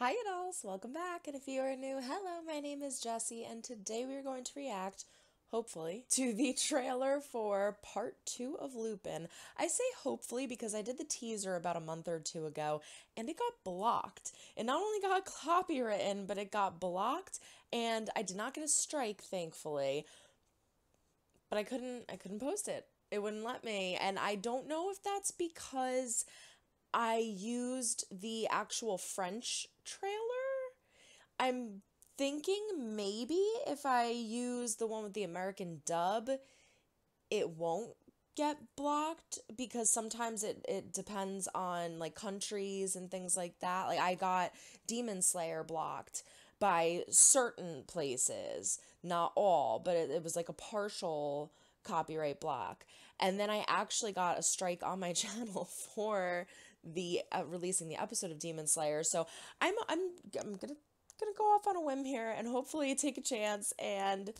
Hi adults, welcome back, and if you are new, hello, my name is Jessie, and today we are going to react, hopefully, to the trailer for part 2 of Lupin. I say hopefully because I did the teaser about a month or two ago, and it got blocked. It not only got copywritten, but it got blocked, and I did not get a strike, thankfully, but I couldn't post it. It wouldn't let me, and I don't know if that's because I used the actual French trailer. I'm thinking maybe if I use the one with the American dub, it won't get blocked because sometimes it depends on like countries and things like that. Like I got Demon Slayer blocked by certain places, not all, but it was like a partial copyright block, and then I actually got a strike on my channel for the releasing the episode of Demon Slayer. So I'm gonna go off on a whim here and hopefully take a chance, and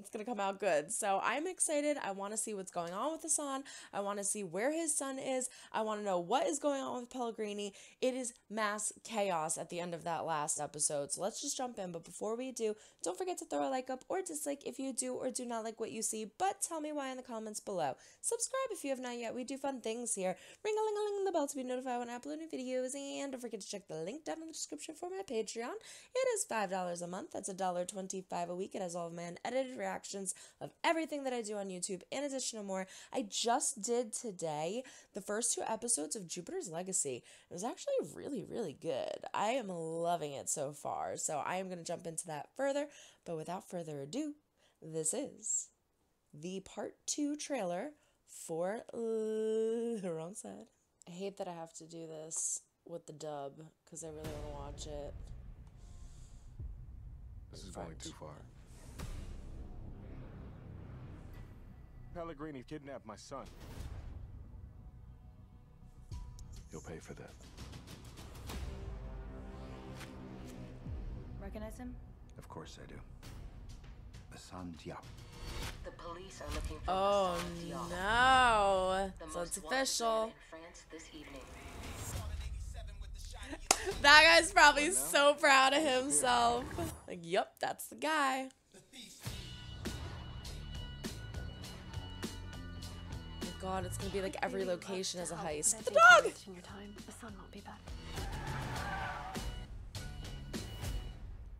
it's gonna come out good. So I'm excited. I want to see what's going on with Assane. I want to see where his son is. I want to know what is going on with Pellegrini. It is mass chaos at the end of that last episode. So let's just jump in. But before we do, don't forget to throw a like up or dislike if you do or do not like what you see. But tell me why in the comments below. Subscribe if you have not yet. We do fun things here. Ring-a-ling-a-ling the bell to be notified when I upload new videos. And don't forget to check the link down in the description for my Patreon. It is $5 a month. That's $1.25 a week. It has all of my unedited reactions of everything that I do on YouTube, in addition to more. I just did today the first 2 episodes of Jupiter's Legacy. It was actually really, really good. I am loving it so far, so I am going to jump into that further, but without further ado, this is the part 2 trailer for the wrong side. I hate that I have to do this with the dub, because I really want to watch it. This is going too far. Pellegrini kidnapped my son. You'll pay for that. Recognize him? Of course I do. Assane. The police are looking for Assane. No. The so it's official. In France this evening. That guy's probably so proud of himself. Like, yep, that's the guy. God, it's gonna be like every location has a heist. The dog! Assane won't be back.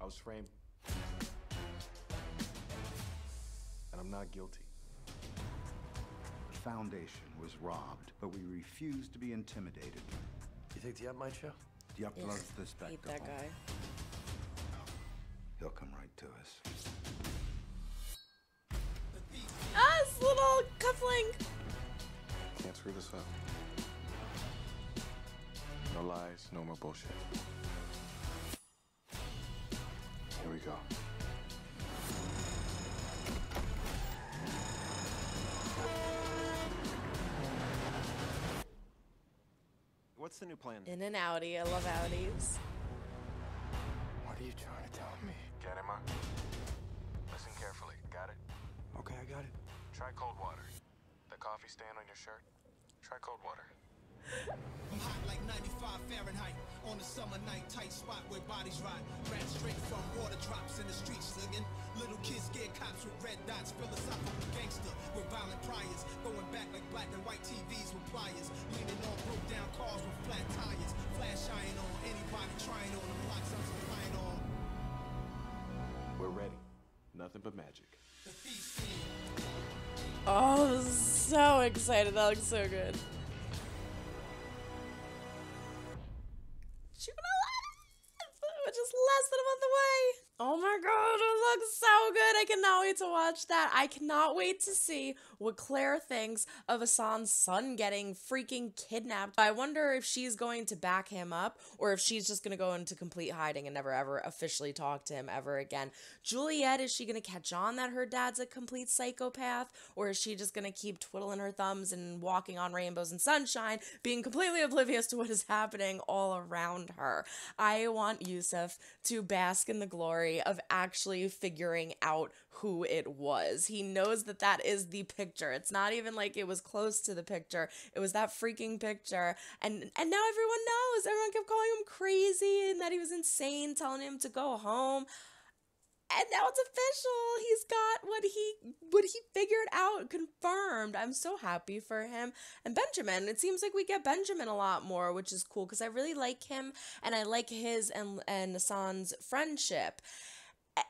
I was framed. And I'm not guilty. The foundation was robbed, but we refused to be intimidated. You think Diop might show? Diop loves the spectacle. Hate that guy. He'll come right to us. Ah, his little cufflink! Can't screw this up. No lies, no more bullshit. Here we go. What's the new plan? In an Audi. I love Audis. What are you trying to tell me? Get him up. Listen carefully. Got it? Okay, I got it. Try cold water. The coffee stand on your shirt. Try cold water. I'm hot like 95 Fahrenheit on a summer night, tight spot where bodies rot. Ran straight from water drops in the streets singing. Little kids get cops with red dots. Philosophical gangster with violent priors. Going back like black and white TVs with pliers. Leaning on broke down cars with flat tires. Flash iron on anybody trying on the blocks I'm supplying on. We're ready. Nothing but magic. The feast. Oh, I'm so excited. That looks so good. She's gonna live! Just less than a month away. Oh my god, it looks so good. I cannot wait to watch that. I cannot wait to see what Claire thinks of Assane's son getting freaking kidnapped. I wonder if she's going to back him up or if she's just going to go into complete hiding and never ever officially talk to him ever again. Juliet, is she going to catch on that her dad's a complete psychopath, or is she just going to keep twiddling her thumbs and walking on rainbows and sunshine, being completely oblivious to what is happening all around her? I want Yusuf to bask in the glory of actually figuring out who it was. He knows that that is the picture. It's not even like it was close to the picture. It was that freaking picture. And now everyone knows. Everyone kept calling him crazy and that he was insane, telling him to go home. And now it's official. He's got what he figured out confirmed. I'm so happy for him. And Benjamin, it seems like we get Benjamin a lot more, which is cool because I really like him and I like his and Assane's friendship.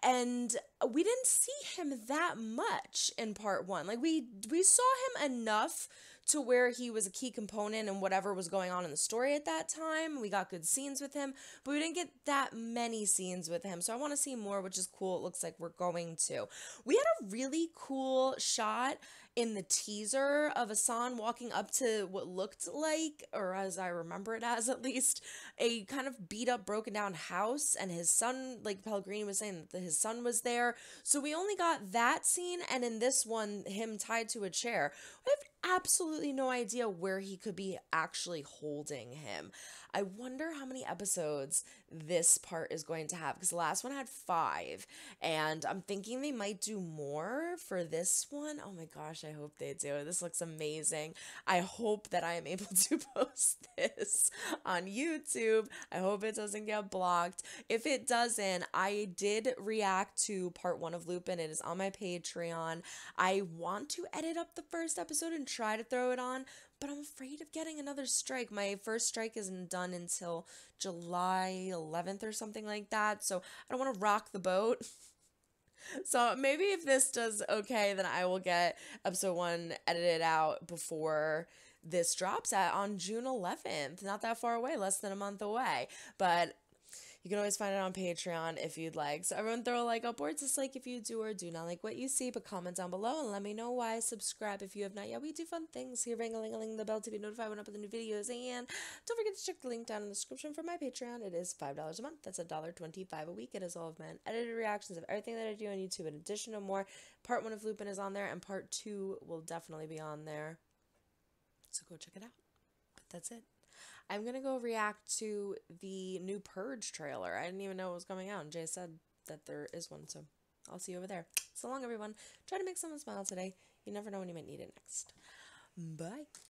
And we didn't see him that much in part one. Like we saw him enough to where he was a key component in whatever was going on in the story at that time. We got good scenes with him, but we didn't get that many scenes with him. So I want to see more, which is cool. It looks like we're going to. We had a really cool shot in the teaser of Assane walking up to what looked like, or as I remember it as at least, a kind of beat up, broken down house, and his son, like Pellegrini was saying, that his son was there. So we only got that scene, and in this one, him tied to a chair. We have absolutely no idea where he could be actually holding him. I wonder how many episodes this part is going to have, because the last one had 5, and I'm thinking they might do more for this one. Oh my gosh, I hope they do. This looks amazing. I hope that I am able to post this on YouTube. I hope it doesn't get blocked. If it doesn't, I did react to part 1 of Lupin. It is on my Patreon. I want to edit up the first episode and try to throw it on, but I'm afraid of getting another strike. My first strike isn't done until July 11th or something like that, so I don't want to rock the boat. So maybe if this does okay, then I will get episode 1 edited out before this drops at on June 11th. Not that far away, less than a month away, but you can always find it on Patreon if you'd like. So everyone throw a like up or dislike if you do or do not like what you see, but comment down below and let me know why. Subscribe if you have not yet. We do fun things here. Ring-a-ling-a-ling the bell to be notified when I put the new videos. And don't forget to check the link down in the description for my Patreon. It is $5 a month. That's $1.25 a week. It is all of my unedited reactions of everything that I do on YouTube in addition to more. Part 1 of Lupin is on there, and part 2 will definitely be on there. So go check it out. But that's it. I'm going to go react to the new Purge trailer. I didn't even know it was coming out, and Jay said that there is one, so I'll see you over there. So long, everyone. Try to make someone smile today. You never know when you might need it next. Bye.